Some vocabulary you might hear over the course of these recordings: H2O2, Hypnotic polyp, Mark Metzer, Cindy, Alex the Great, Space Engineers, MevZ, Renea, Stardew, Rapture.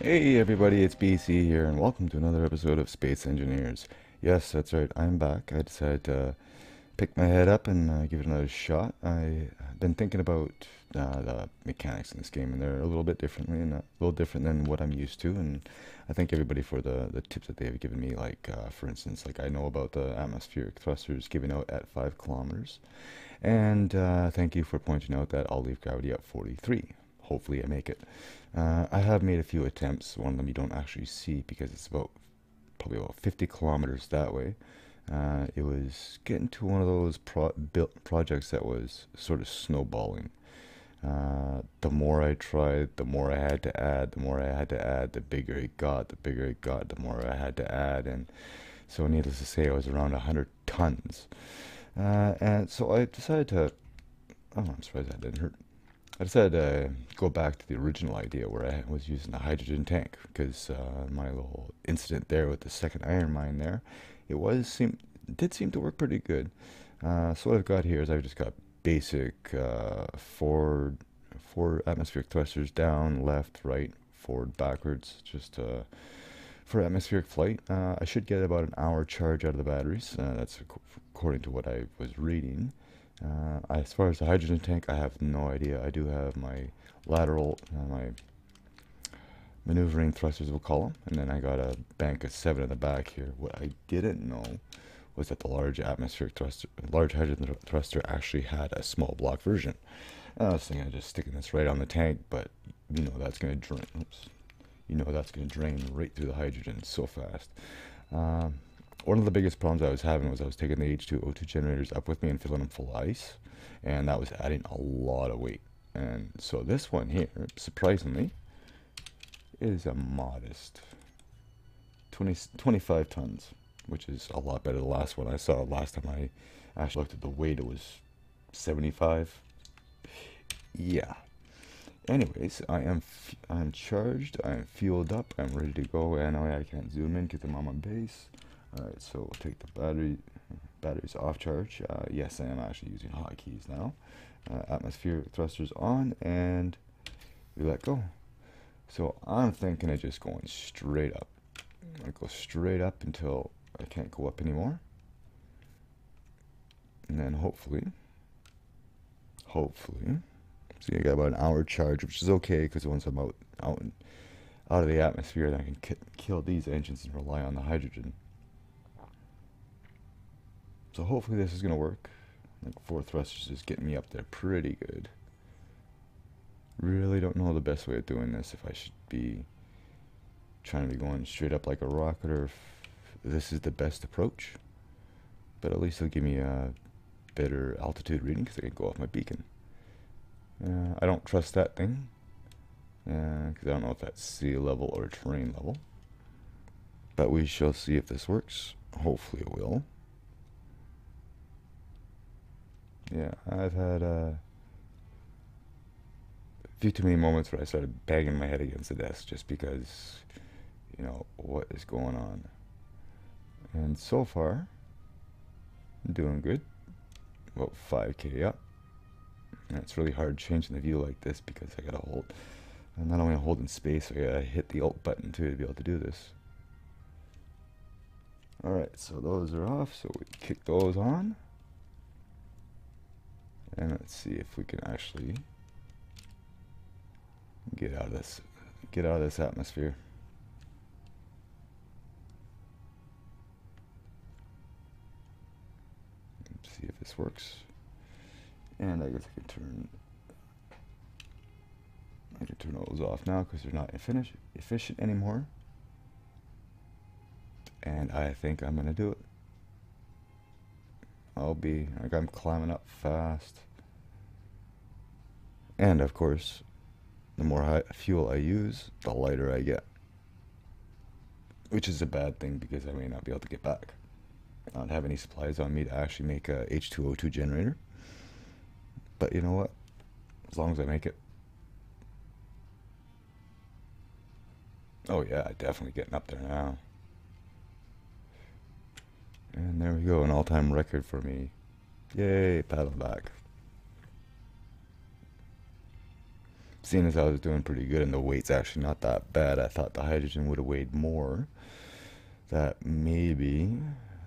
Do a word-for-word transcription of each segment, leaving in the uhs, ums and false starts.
Hey everybody, it's B C here, and welcome to another episode of Space Engineers. Yes, that's right, I'm back. I decided to pick my head up and uh, give it another shot. I've been thinking about uh, the mechanics in this game, and they're a little bit differently, and a little different than what I'm used to. And I thank everybody for the the tips that they have given me. Like uh, for instance, like I know about the atmospheric thrusters giving out at five kilometers, and uh, thank you for pointing out that I'll leave gravity at forty-three. Hopefully I make it. Uh, I have made a few attempts. One of them you don't actually see because it's about probably about fifty kilometers that way. Uh, it was getting to one of those pro built projects that was sort of snowballing. Uh, the more I tried, the more I had to add, the more I had to add, the bigger it got, the bigger it got, the more I had to add. And so needless to say, I was around one hundred tons. Uh, and so I decided to, oh, I'm surprised that didn't hurt. I decided to go back to the original idea where I was using a hydrogen tank, because uh, my little incident there with the second iron mine there, it was seem did seem to work pretty good. Uh, so what I've got here is I've just got basic uh, forward, four atmospheric thrusters down, left, right, forward, backwards, just uh, for atmospheric flight. Uh, I should get about an hour charge out of the batteries. Uh, that's ac according to what I was reading. Uh, as far as the hydrogen tank, I have no idea. I do have my lateral, uh, my maneuvering thrusters, we'll call them, and then I got a bank of seven in the back here. What I didn't know was that the large atmospheric thruster, large hydrogen thruster, actually had a small block version. I was thinking of just sticking this right on the tank, but you know that's going to drain. Oops, you know that's going to drain right through the hydrogen so fast. Um, One of the biggest problems I was having was I was taking the H two O two generators up with me and filling them full of ice, and that was adding a lot of weight. And so this one here, surprisingly, is a modest twenty, twenty-five tons, which is a lot better than the last one I saw. Last time I actually looked at the weight, it was seventy-five. Yeah. Anyways, I am f I'm charged, I'm fueled up, I'm ready to go, and I can't zoom in because I'm on my base. Alright, so we'll take the battery, batteries off charge. Uh, yes, I am actually using hotkeys now. Uh, atmospheric thrusters on, and we let go. So I'm thinking of just going straight up. I go straight up until I can't go up anymore. And then hopefully, hopefully, see, I got about an hour charge, which is okay, because once I'm out, out, and, out of the atmosphere, then I can k kill these engines and rely on the hydrogen. So hopefully this is going to work. Like four thrusters is getting me up there pretty good. Really don't know the best way of doing this, if I should be trying to be going straight up like a rocket, or if this is the best approach. But at least it'll give me a better altitude reading because I can go off my beacon. Uh, I don't trust that thing because uh, I don't know if that's sea level or terrain level. But we shall see if this works. Hopefully it will. Yeah, I've had uh, a few too many moments where I started banging my head against the desk just because, you know, what is going on. And so far, I'm doing good. About five K up. And it's really hard changing the view like this because I gotta hold. I'm not only holding space, I gotta hit the Alt button too to be able to do this. Alright, so those are off, so we kick those on. And let's see if we can actually get out of this, get out of this atmosphere. Let's see if this works. And I guess I could turn, I can turn those off now because they're not finish, efficient anymore. And I think I'm gonna do it. I'll be like I'm climbing up fast. And of course, the more high fuel I use, the lighter I get. Which is a bad thing because I may not be able to get back. I don't have any supplies on me to actually make a H two O two generator. But you know what? As long as I make it. Oh yeah, definitely getting up there now. And there we go, an all-time record for me. Yay, paddle back. Seeing as I was doing pretty good and the weight's actually not that bad, I thought the hydrogen would have weighed more. That maybe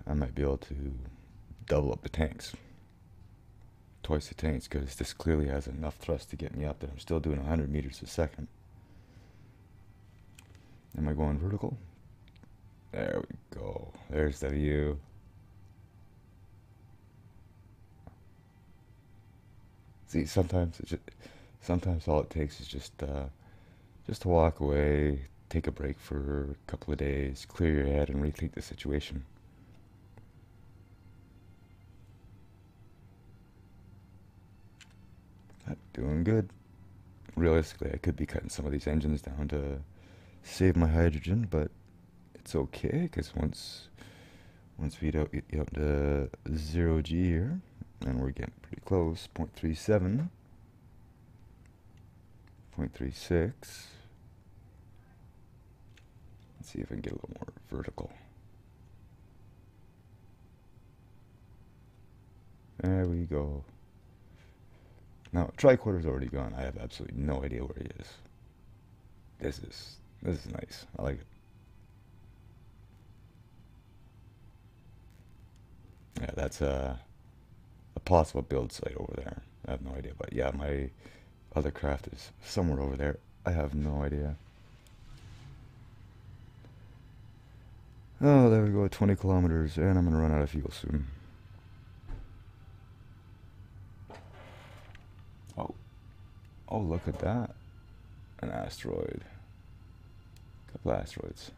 I might be able to double up the tanks. Twice the tanks, because this clearly has enough thrust to get me up there. I'm still doing one hundred meters a second. Am I going vertical? There we go. There's the view. See, sometimes it just, sometimes all it takes is just uh, just to walk away, take a break for a couple of days, clear your head, and rethink the situation. Not doing good. Realistically, I could be cutting some of these engines down to save my hydrogen, but it's okay, because once once we don't get up to zero G here, and we're getting pretty close, zero point three seven, zero point three six. Let's see if I can get a little more vertical. There we go. Now, tricorder's already gone. I have absolutely no idea where he is. This is, this is nice. I like it. Yeah, that's a, a possible build site over there. I have no idea, but yeah, my other craft is somewhere over there. I have no idea. Oh, there we go, twenty kilometers, and I'm gonna run out of fuel soon. Oh, oh, look at that, an asteroid, a couple asteroids.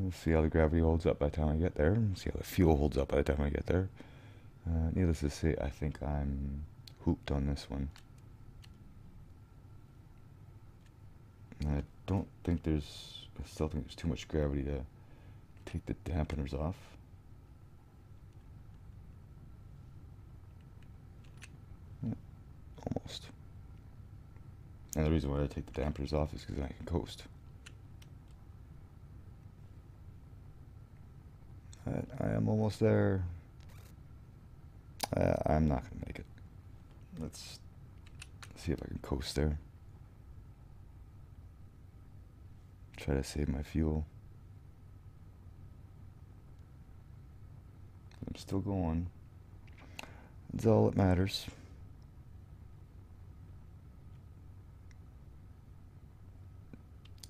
We'll see how the gravity holds up by the time I get there. We'll see how the fuel holds up by the time I get there. Uh, needless to say, I think I'm hooped on this one. And I don't think there's, I still think there's too much gravity to take the dampeners off. Yeah, almost. And the reason why I take the dampeners off is because I can coast. But I am almost there. Uh, I'm not going to make it. Let's see if I can coast there. Try to save my fuel. I'm still going. That's all that matters.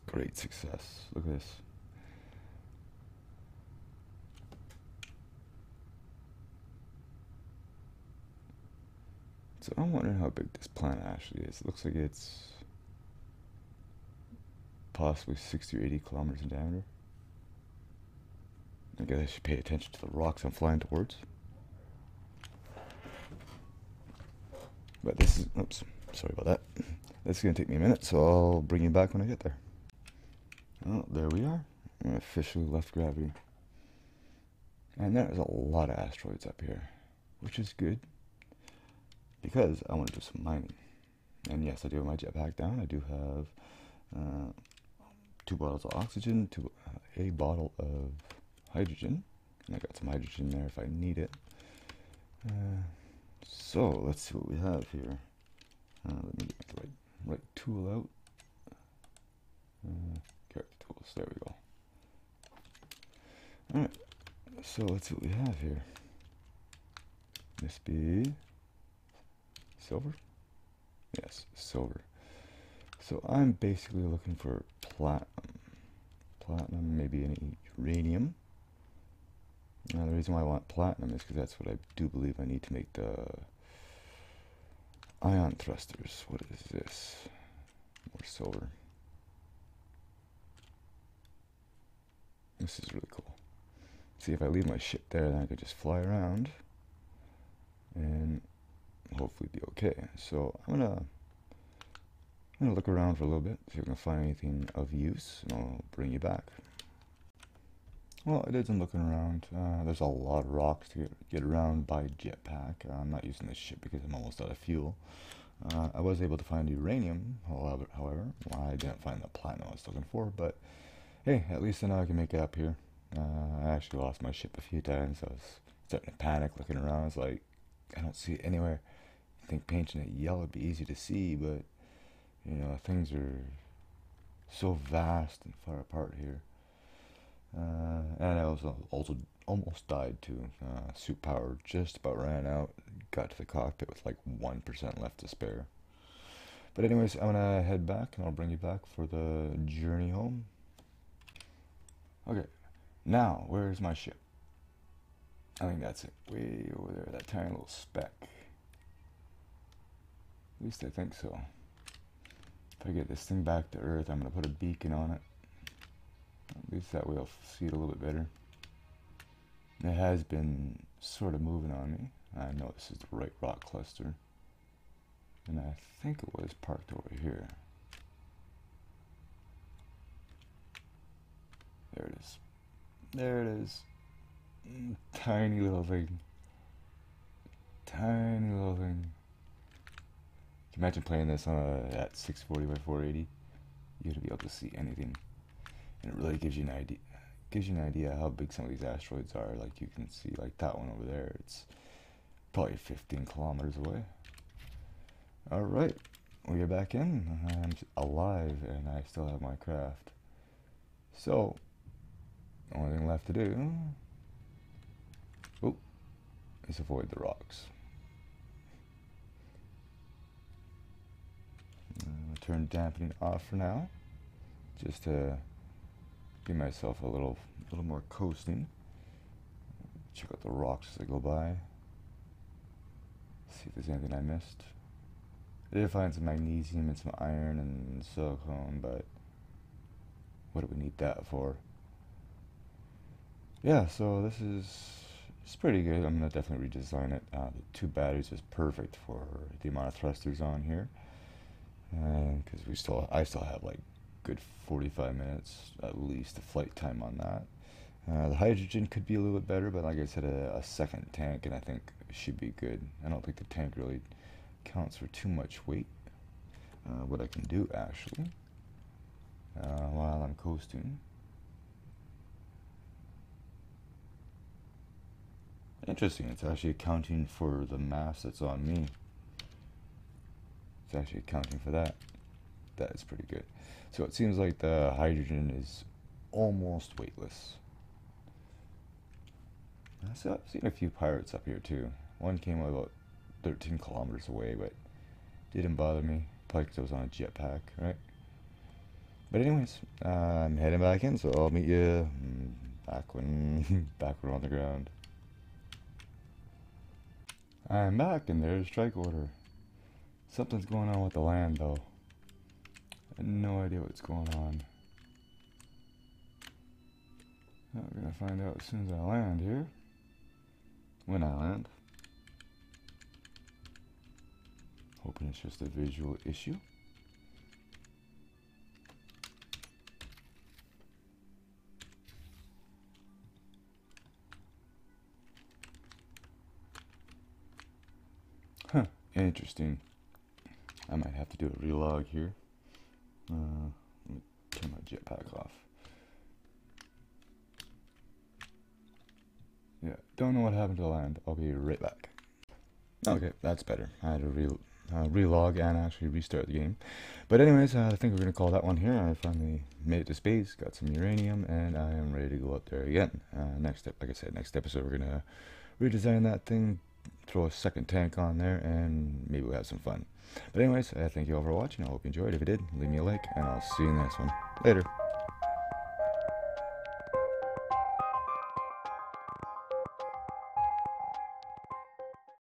Great success. Look at this. So I'm wondering how big this planet actually is. It looks like it's possibly sixty or eighty kilometers in diameter. I guess I should pay attention to the rocks I'm flying towards. But this is, oops, sorry about that. This is going to take me a minute, so I'll bring you back when I get there. Oh, there we are. I officially left gravity. And there's a lot of asteroids up here, which is good, because I want to do some mining. And yes, I do have my jetpack down. I do have uh, two bottles of oxygen, two, uh, a bottle of hydrogen, and I got some hydrogen there if I need it. Uh, so let's see what we have here. Uh, let me get the right, right tool out. Uh, character tools, there we go. All right, so let's see what we have here. This be silver? Yes, silver. So I'm basically looking for platinum. Platinum, maybe any uranium. Now the reason why I want platinum is because that's what I do believe I need to make the ion thrusters. What is this? More silver. This is really cool. See, if I leave my ship there, then I could just fly around and hopefully be okay. So I'm gonna I'm gonna look around for a little bit, see if I can find anything of use, and I'll bring you back. Well, I did some looking around. Uh, there's a lot of rocks to get, get around by jetpack. Uh, I'm not using this ship because I'm almost out of fuel. Uh, I was able to find uranium, however, however, well, I didn't find the platinum I was looking for, but hey, at least I know I can make it up here. Uh, I actually lost my ship a few times. I was starting to panic looking around. I was like, I don't see it anywhere. think painting it yellow would be easy to see, but you know, things are so vast and far apart here. Uh, and I also also almost died too. Uh, suit power just about ran out. Got to the cockpit with like one percent left to spare. But anyways, I'm gonna head back, and I'll bring you back for the journey home. Okay, now where's my ship? I think that's it. Way over there, that tiny little speck. At least I think so. If I get this thing back to Earth, I'm gonna put a beacon on it. At least that way I'll see it a little bit better. It has been sort of moving on me. I know this is the right rock cluster. And I think it was parked over here. There it is. There it is. Tiny little thing. Tiny little thing. Can you imagine playing this on a, at six forty by four eighty? You're gonna be able to see anything. And it really gives you an idea gives you an idea how big some of these asteroids are. Like you can see like that one over there, it's probably fifteen kilometers away. Alright, we are back in. I'm alive and I still have my craft. So, only thing left to do oh, is avoid the rocks. I'm gonna turn dampening off for now, just to give myself a little, little more coasting. Check out the rocks as I go by. See if there's anything I missed. I did find some magnesium and some iron and silicone, but what do we need that for? Yeah, so this is it's pretty good. I'm going to definitely redesign it. Uh, the two batteries is perfect for the amount of thrusters on here. Because we still, I still have like good forty-five minutes at least the flight time on that. Uh, the hydrogen could be a little bit better, but like I said, a, a second tank, and I think it should be good. I don't think the tank really counts for too much weight. Uh, what I can do actually uh, while I'm coasting. Interesting, it's actually accounting for the mass that's on me. It's actually accounting for that. That is pretty good. So it seems like the hydrogen is almost weightless. So I've seen a few pirates up here too. One came about thirteen kilometers away, but didn't bother me. Probably because I was on a jetpack, right? But anyways, uh, I'm heading back in, so I'll meet you back when back when we're on the ground. I'm back, and there's strike order. Something's going on with the land, though. I have no idea what's going on. Well, we're gonna find out as soon as I land here. When I land. Hoping it's just a visual issue. Huh, interesting. I might have to do a relog here. Uh, let me turn my jetpack off. Yeah, don't know what happened to the land. I'll be right back. Okay, that's better. I had to re uh, relog and actually restart the game. But anyways, uh, I think we're going to call that one here. I finally made it to space, got some uranium, and I am ready to go up there again. Uh, next step, like I said, next episode we're going to redesign that thing, throw a second tank on there, and maybe we'll have some fun. But anyways, I thank you all for watching. I hope you enjoyed. If you did, leave me a like, and I'll see you in the next one. Later.